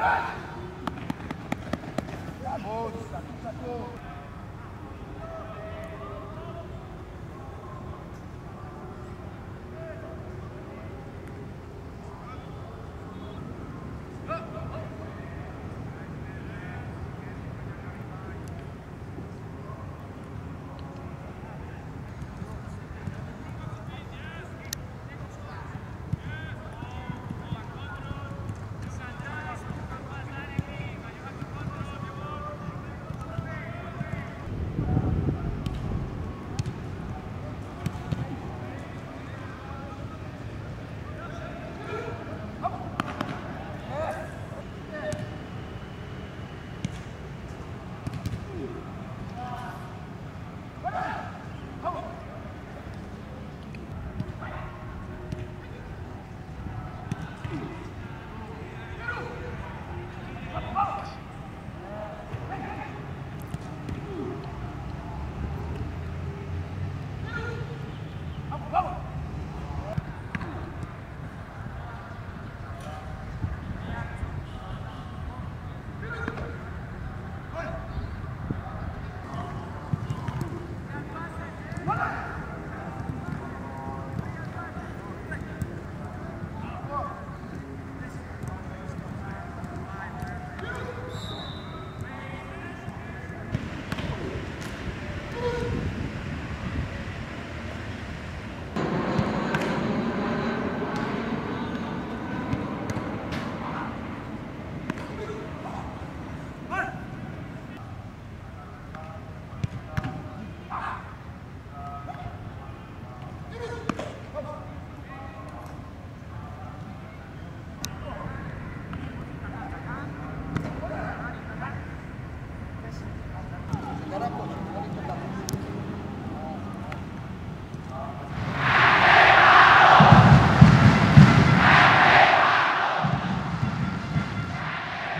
All right.